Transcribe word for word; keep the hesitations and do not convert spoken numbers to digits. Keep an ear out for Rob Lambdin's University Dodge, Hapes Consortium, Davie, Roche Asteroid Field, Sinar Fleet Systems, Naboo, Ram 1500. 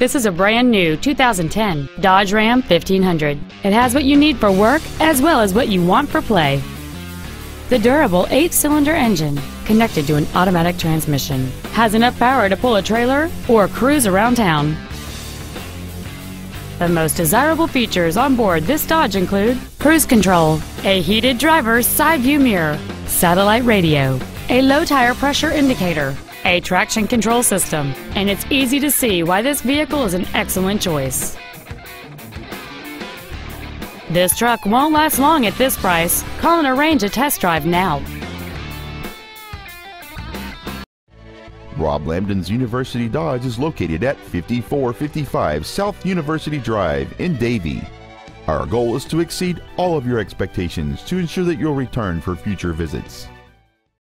This is a brand new two thousand ten Dodge Ram fifteen hundred. It has what you need for work as well as what you want for play. The durable eight-cylinder engine, connected to an automatic transmission, has enough power to pull a trailer or cruise around town. The most desirable features on board this Dodge include cruise control, a heated driver's side view mirror, satellite radio, a low tire pressure indicator, a traction control system, and it's easy to see why this vehicle is an excellent choice. This truck won't last long at this price. Call and arrange a test drive now. Rob Lambdin's University Dodge is located at fifty-four fifty-five South University Drive in Davie. Our goal is to exceed all of your expectations to ensure that you'll return for future visits.